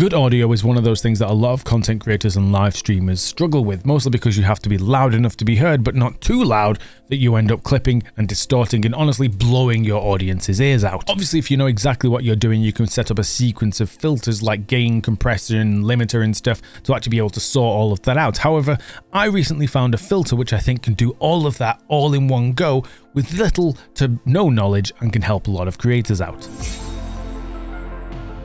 Good audio is one of those things that a lot of content creators and live streamers struggle with, mostly because you have to be loud enough to be heard, but not too loud that you end up clipping and distorting and honestly blowing your audience's ears out. Obviously, if you know exactly what you're doing, you can set up a sequence of filters like gain, compression, limiter and stuff to actually be able to sort all of that out. However, I recently found a filter which I think can do all of that all in one go with little to no knowledge and can help a lot of creators out.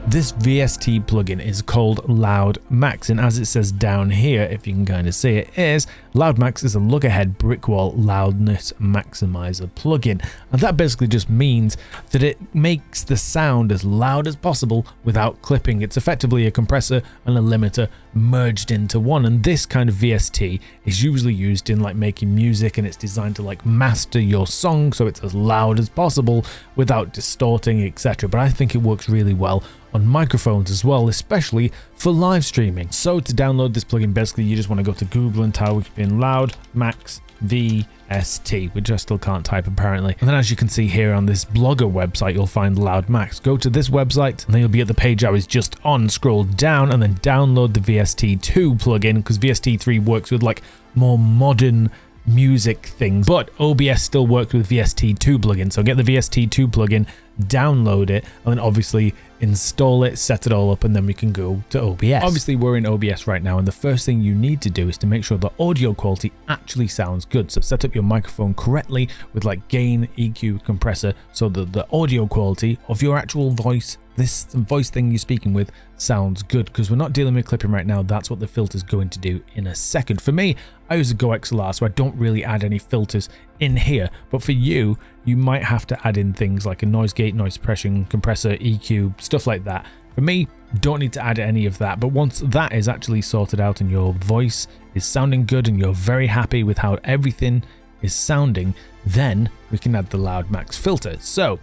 This VST plugin is called LoudMax, and as it says down here, if you can kind of see it, is LoudMax is a look-ahead brick wall loudness maximizer plugin, and that basically just means that it makes the sound as loud as possible without clipping. It's effectively a compressor and a limiter merged into one, and this kind of VST is usually used in like making music, and it's designed to like master your song so it's as loud as possible without distorting, etc. But I think it works really well on microphones as well, especially for live streaming. So to download this plugin, basically you just want to go to Google and type in LoudMax VST, which I still can't type apparently. And then as you can see here on this blogger website, you'll find LoudMax. Go to this website and then you'll be at the page I was just on. Scroll down and then download the VST2 plugin, because VST3 works with like more modern music things, but OBS still works with VST2 plugin. So get the VST2 plugin, download it, and then obviously install it, set it all up, and then we can go to OBS. Obviously we're in OBS right now, and the first thing you need to do is to make sure the audio quality actually sounds good. So set up your microphone correctly with like gain, EQ, compressor, so that the audio quality of your actual voice, this voice thing you're speaking with, sounds good, because we're not dealing with clipping right now. That's what the filter is going to do in a second. For me, I use a GoXLR, so I don't really add any filters in here, but for you, you might have to add in things like a noise gate, noise suppression, compressor, EQ, stuff like that. For me, don't need to add any of that, but once that is actually sorted out and your voice is sounding good and you're very happy with how everything is sounding, then we can add the LoudMax filter. So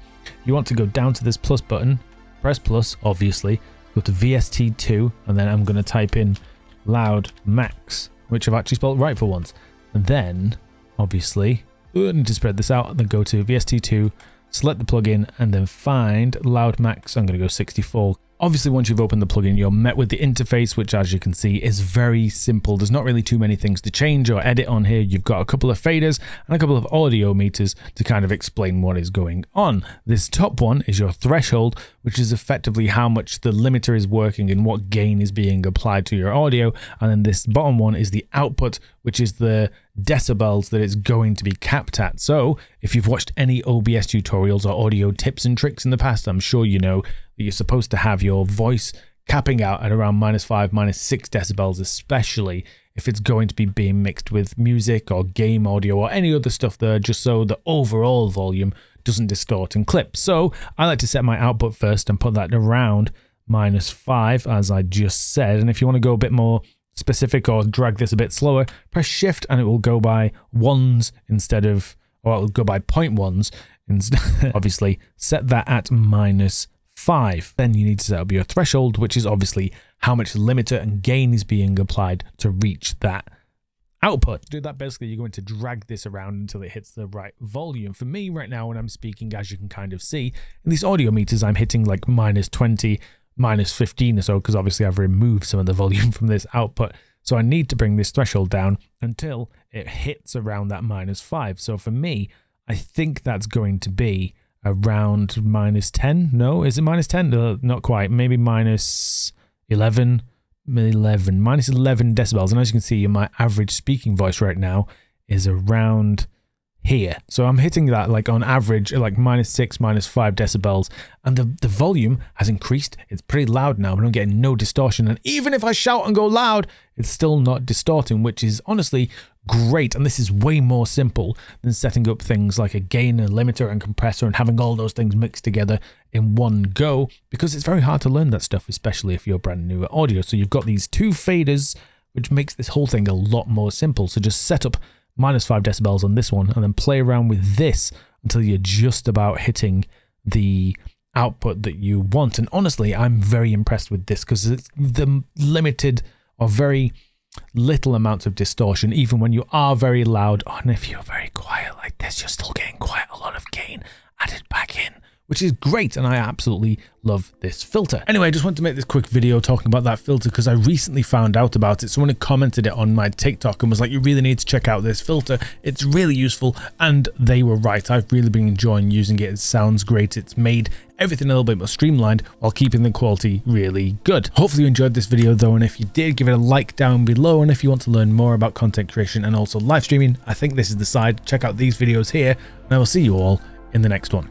you want to go down to this plus button, press plus, obviously, go to VST2, and then I'm going to type in LoudMax, which I've actually spelled right for once. And then, obviously, I need to spread this out, and then go to VST2, select the plugin, and then find LoudMax. I'm going to go 64. Obviously, once you've opened the plugin, you're met with the interface, which as you can see is very simple. There's not really too many things to change or edit on here. You've got a couple of faders and a couple of audio meters to kind of explain what is going on. This top one is your threshold, which is effectively how much the limiter is working and what gain is being applied to your audio. And then this bottom one is the output, which is the decibels that it's going to be capped at. So if you've watched any OBS tutorials or audio tips and tricks in the past, I'm sure you know that you're supposed to have your voice capping out at around -5, -6 decibels, especially if it's going to be being mixed with music or game audio or any other stuff there, just so the overall volume doesn't distort and clip. So I like to set my output first and put that around -5, as I just said. And if you want to go a bit more specific or drag this a bit slower, press shift and it will go by ones instead of, or it'll go by 0.1s. Obviously set that at -5. Then you need to set up your threshold, which is obviously how much limiter and gain is being applied to reach that output. Do that, basically you're going to drag this around until it hits the right volume. For me right now, when I'm speaking, as you can kind of see in these audio meters, I'm hitting like -20, -15 or so, because obviously I've removed some of the volume from this output. So I need to bring this threshold down until it hits around that -5. So for me, I think that's going to be around -10. No, is it -10? No, not quite. Maybe -11 decibels. And as you can see, my average speaking voice right now is around here. So I'm hitting that like on average like -6, -5 decibels, and the volume has increased. It's pretty loud now, but I'm getting no distortion. And even if I shout and go loud, it's still not distorting, which is honestly great. And this is way more simple than setting up things like a gain, a limiter and compressor and having all those things mixed together in one go, because it's very hard to learn that stuff, especially if you're brand new at audio. So you've got these two faders, which makes this whole thing a lot more simple. So just set up -5 decibels on this one and then play around with this until you're just about hitting the output that you want. And honestly, I'm very impressed with this, because it's the limited or very little amounts of distortion. Even when you are very loud, and if you're very quiet like this, you're still getting quite a lot of gain added back in, which is great, and I absolutely love this filter. Anyway, I just wanted to make this quick video talking about that filter because I recently found out about it. Someone had commented it on my TikTok and was like, you really need to check out this filter, it's really useful, and they were right. I've really been enjoying using it. It sounds great. It's made everything a little bit more streamlined while keeping the quality really good. Hopefully you enjoyed this video though, and if you did, give it a like down below. And if you want to learn more about content creation and also live streaming, I think this is the side. Check out these videos here, and I will see you all in the next one.